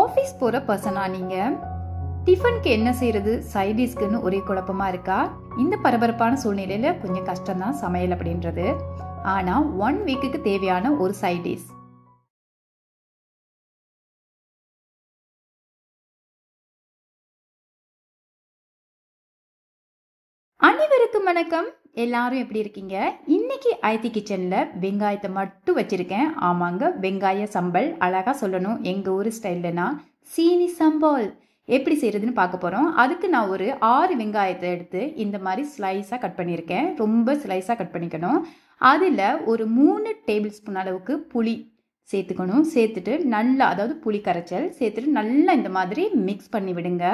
Office போற பர்சனா நீங்க டிஃபனுக்கு என்ன செய்யறது சைடு டிஷ்க்குன்னு ஒரே குழப்பமா இருக்கா? இந்த பரபரப்பான சூழ்நிலையில கொஞ்சம் கஷ்டம் தான் சமையல் அப்படின்றது. ஆனா 1 வீக்குக்கு தேவையான ஒரு சைடு டிஷ். அனைவருக்கும் வணக்கம், எல்லாரும் எப்படி இருக்கீங்க? இன்னைக்கு அயத்தி கிச்சன்ல வெங்காயத்தை மட்டும் வச்சிருக்கேன். ஆமாங்க, வெங்காய சம்பல், அழகா சொல்லணும் எங்க ஊர் ஸ்டைல்லனா சீனி சம்பல். எப்படி செய்யறதுன்னு பார்க்க போறோம். அதுக்கு நான் ஒரு 6 வெங்காயத்தை எடுத்து இந்த மாதிரி ஸ்லைஸா கட் பண்ணியிருக்கேன். ரொம்ப ஸ்லைஸா கட் பண்ணிக்கணும். அதுல ஒரு 3 டேபிள்ஸ்பூன் அளவுக்கு புளி சேர்த்துக்கணும். சேர்த்துட்டு நல்லா, அதாவது புளி கரைச்சல் சேர்த்துட்டு நல்லா இந்த மாதிரி மிக்ஸ் பண்ணி விடுங்க.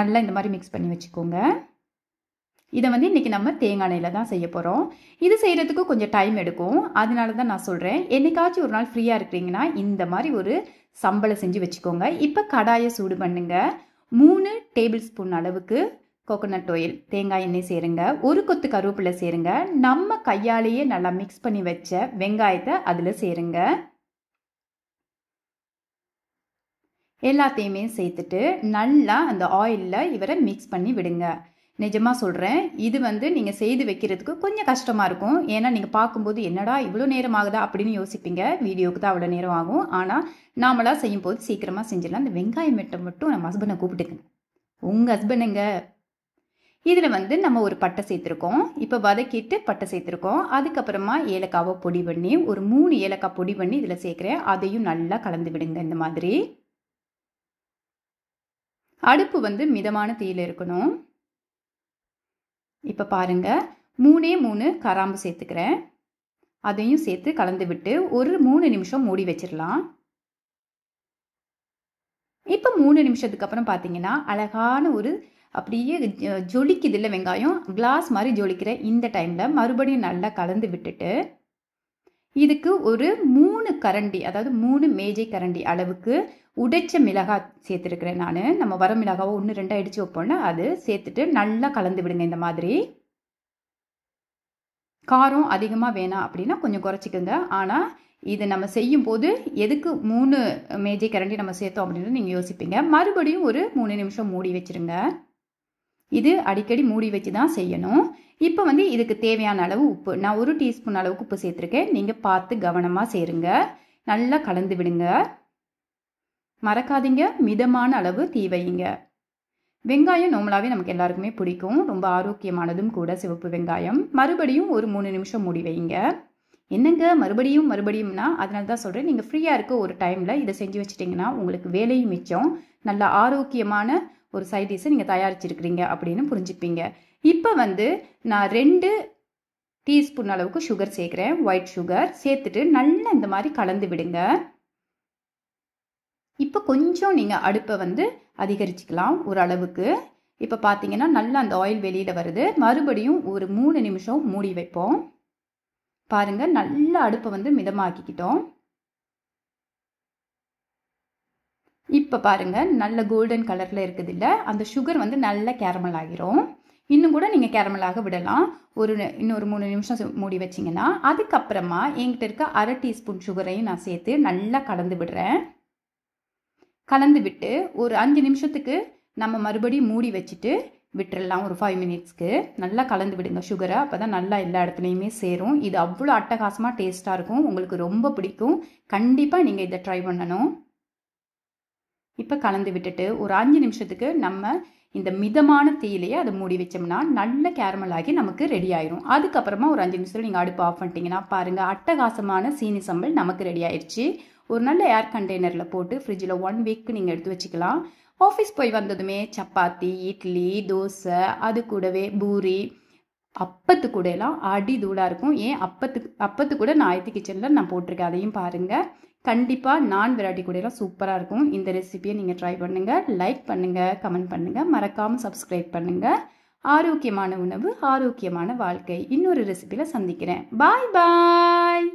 நல்லா இந்த மாதிரி மிக்ஸ் பண்ணி வச்சுக்கோங்க. இதை வந்து இன்றைக்கி நம்ம தேங்காய் எண்ணெயில் தான் செய்ய போகிறோம். இது செய்கிறதுக்கு கொஞ்சம் டைம் எடுக்கும். அதனால தான் நான் சொல்கிறேன், என்னைக்காச்சும் ஒரு நாள் ஃப்ரீயாக இருக்கிறீங்கன்னா இந்த மாதிரி ஒரு சம்பளம் செஞ்சு வச்சுக்கோங்க. இப்போ கடாயை சூடு பண்ணுங்க. 3 டேபிள்ஸ்பூன் அளவுக்கு கோகோனட் ஆயில், தேங்காய் எண்ணெய் சேருங்க. ஒரு கொத்து கருவேப்பிலை சேருங்க. நம்ம கையாலேயே நல்லா மிக்ஸ் பண்ணி வச்ச வெங்காயத்தை அதில் சேருங்க. எல்லாத்தையுமே சேர்த்துட்டு நல்லா அந்த ஆயிலில் இவரை மிக்ஸ் பண்ணி விடுங்க. நிஜமாக சொல்கிறேன், இது வந்து நீங்கள் செய்து வைக்கிறதுக்கு கொஞ்சம் கஷ்டமாக இருக்கும். ஏன்னா நீங்கள் பார்க்கும்போது என்னடா இவ்வளோ நேரம் ஆகுதா அப்படின்னு யோசிப்பீங்க. வீடியோவுக்கு தான் அவ்வளோ நேரம் ஆகும். ஆனால் நாமளாக செய்யும் போது சீக்கிரமாக செஞ்சிடலாம். இந்த வெங்காயம் வெட்ட மட்டும் நம்ம ஹஸ்பண்டை கூப்பிட்டுக்குங்க, உங்கள் ஹஸ்பண்டுங்க. இதில் வந்து நம்ம ஒரு பட்டை சேர்த்துருக்கோம். இப்போ வதக்கிட்டு பட்டை சேர்த்துருக்கோம். அதுக்கப்புறமா ஏலக்காவை பொடி பண்ணி ஒரு 3 ஏலக்காய் பொடி பண்ணி இதில் சேர்க்குறேன். அதையும் நல்லா கலந்து விடுங்க இந்த மாதிரி. அடுப்பு வந்து மிதமான தீயில இருக்கணும். இப்போ பாருங்க, 3 கராம்பு சேர்த்துக்கிறேன். அதையும் சேர்த்து கலந்து விட்டு ஒரு 3 நிமிஷம் மூடி வச்சிடலாம். இப்போ 3 நிமிஷத்துக்கு அப்புறம் பார்த்தீங்கன்னா அழகான ஒரு அப்படியே ஜொலிக்குதில்ல வெங்காயம், கிளாஸ் மாதிரி ஜொலிக்கிற இந்த டைம்ல மறுபடியும் நல்லா கலந்து விட்டுட்டு இதுக்கு ஒரு 3 கரண்டி, அதாவது 3 மேஜை கரண்டி அளவுக்கு உடைச்ச மிளகாய் சேர்த்துருக்கிறேன் நான். நம்ம வர மிளகாவை 1-2 அடித்து வைப்போம்னா அது சேர்த்துட்டு நல்லா கலந்து விடுங்க இந்த மாதிரி. காரம் அதிகமாக வேணாம் அப்படின்னா கொஞ்சம் குறைச்சிக்கோங்க. ஆனால் இது நம்ம செய்யும் போது எதுக்கு 3 மேஜை கரண்டி நம்ம சேர்த்தோம் அப்படின்னு நீங்கள் யோசிப்பீங்க. மறுபடியும் ஒரு 3 நிமிஷம் மூடி வச்சுருங்க. இது அடிக்கடி மூடி வச்சு தான் செய்யணும். இப்போ வந்து இதுக்கு தேவையான அளவு உப்பு, நான் ஒரு டீஸ்பூன் அளவுக்கு உப்பு சேர்த்துருக்கேன். நீங்கள் பார்த்து கவனமாக சேருங்க. நல்லா கலந்து விடுங்க. மறக்காதீங்க, மிதமான அளவு தீ வையுங்க. வெங்காயம் நார்மலாகவே நமக்கு எல்லாருக்குமே பிடிக்கும். ரொம்ப ஆரோக்கியமானதும் கூட சிவப்பு வெங்காயம். மறுபடியும் ஒரு 3 நிமிஷம் மூடி வைங்க. என்னங்க மறுபடியும்னா அதனால தான் சொல்கிறேன், நீங்கள் ஃப்ரீயாக இருக்க ஒரு டைமில் இதை செஞ்சு வச்சிட்டிங்கன்னா உங்களுக்கு வேலையும் மிச்சம், நல்லா ஆரோக்கியமான ஒரு சைட் டிஷ்ஷை நீங்கள் தயாரிச்சிருக்கிறீங்க அப்படின்னு புரிஞ்சுப்பீங்க. இப்போ வந்து நான் 2 டீஸ்பூன் அளவுக்கு சுகர் சேர்க்குறேன், ஒயிட் சுகர். சேர்த்துட்டு நல்லா இந்த மாதிரி கலந்து விடுங்க. இப்போ கொஞ்சம் நீங்கள் அடுப்பை வந்து அதிகரிச்சுக்கலாம் ஓரளவுக்கு. இப்போ பார்த்தீங்கன்னா நல்லா அந்த ஆயில் வெளியில் வருது. மறுபடியும் ஒரு 3 நிமிஷம் மூடி வைப்போம். பாருங்கள், நல்லா அடுப்பை வந்து மிதமாக்கிக்கிட்டோம். இப்போ பாருங்கள், நல்ல கோல்டன் கலரில் இருக்குது இல்லை, அந்த சுகர் வந்து நல்லா கேரமல் ஆகிரும். இன்னும் கூட நீங்கள் கேரமலாக விடலாம். இன்னொரு 3 நிமிஷம் மூடி வச்சிங்கன்னா அதுக்கப்புறமா என்கிட்ட இருக்க அரை டீஸ்பூன் சுகரையும் நான் சேர்த்து நல்லா கலந்து விடுறேன். கலந்து விட்டு ஒரு 5 நிமிஷத்துக்கு நம்ம மறுபடியும் மூடி வச்சுட்டு விட்டுடலாம். ஒரு 5 மினிட்ஸ்க்கு நல்லா கலந்து விடுங்க சுகரை. அப்போ தான் நல்லா எல்லா இடத்துலையுமே சேரும். இது அவ்வளோ அட்டகாசமாக டேஸ்ட்டாக இருக்கும். உங்களுக்கு ரொம்ப பிடிக்கும். கண்டிப்பாக நீங்கள் இதை ட்ரை பண்ணணும். இப்போ கலந்து விட்டுட்டு ஒரு 5 நிமிஷத்துக்கு நம்ம இந்த மிதமான தீயிலேயே அதை மூடி வச்சோம்னா நல்ல கேரமல் ஆகி நமக்கு ரெடி ஆயிரும். அதுக்கப்புறமா ஒரு 5 நிமிஷத்தில் நீங்கள் அடுப்பு ஆஃப் பண்ணிட்டீங்கன்னா பாருங்கள், அட்டகாசமான சீனி சம்பல் நமக்கு ரெடி ஆயிடுச்சு. ஒரு நல்ல ஏர் கண்டெய்னரில் போட்டு ஃப்ரிட்ஜில் 1 வீக் நீங்கள் எடுத்து வச்சுக்கலாம். ஆஃபீஸ் போய் வந்ததுமே சப்பாத்தி, இட்லி, தோசை, அது கூடவே பூரி, அப்பத்து கூட எல்லாம் அடி தூளாக இருக்கும். ஏன் அப்பத்து கூட நான் அயத்தி கிச்சனில் நான் போட்டிருக்கேன். அதையும் பாருங்கள். கண்டிப்பாக நான் வெரைட்டி கூட எல்லாம் சூப்பராக இருக்கும். இந்த ரெசிபியை நீங்கள் ட்ரை பண்ணுங்கள். லைக் பண்ணுங்கள், கமெண்ட் பண்ணுங்கள், மறக்காமல் சப்ஸ்கிரைப் பண்ணுங்கள். ஆரோக்கியமான உணவு, ஆரோக்கியமான வாழ்க்கை. இன்னொரு ரெசிபியில் சந்திக்கிறேன். பாய் பாய்.